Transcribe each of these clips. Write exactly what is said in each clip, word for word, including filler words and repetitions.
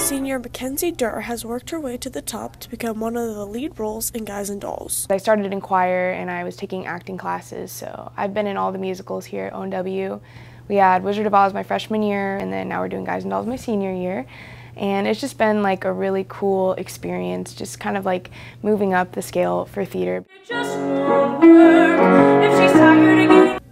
Senior Mackenzie Durr has worked her way to the top to become one of the lead roles in Guys and Dolls. I started in choir and I was taking acting classes, so I've been in all the musicals here at O N W. We had Wizard of Oz my freshman year, and then now we're doing Guys and Dolls my senior year. And it's just been like a really cool experience, just kind of like moving up the scale for theater.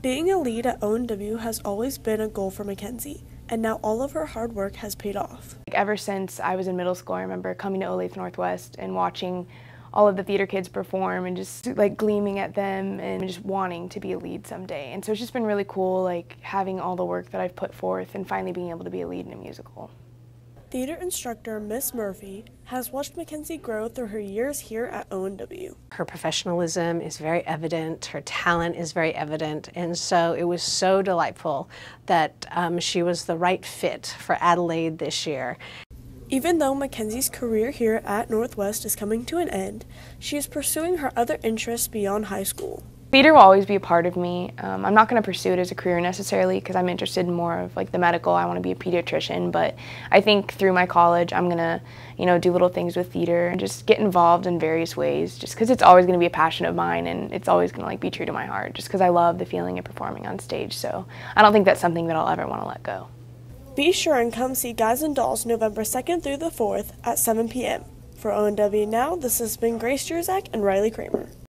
Being a lead at O N W has always been a goal for Mackenzie, and now all of her hard work has paid off. Like, ever since I was in middle school, I remember coming to Olathe Northwest and watching all of the theater kids perform and just like gleaming at them and just wanting to be a lead someday. And so it's just been really cool, like having all the work that I've put forth and finally being able to be a lead in a musical. Theater instructor Miss Murphy has watched Mackenzie grow through her years here at O N W. Her professionalism is very evident, her talent is very evident, and so it was so delightful that um, she was the right fit for Adelaide this year. Even though Mackenzie's career here at Northwest is coming to an end, she is pursuing her other interests beyond high school. Theater will always be a part of me. Um, I'm not going to pursue it as a career necessarily because I'm interested in more of like the medical. I want to be a pediatrician, but I think through my college I'm going to, you know, do little things with theater and just get involved in various ways just because it's always going to be a passion of mine and it's always going to like be true to my heart just because I love the feeling of performing on stage. So I don't think that's something that I'll ever want to let go. Be sure and come see Guys and Dolls November second through the fourth at seven p m For O N W Now, this has been Grace Jerzak and Riley Kramer.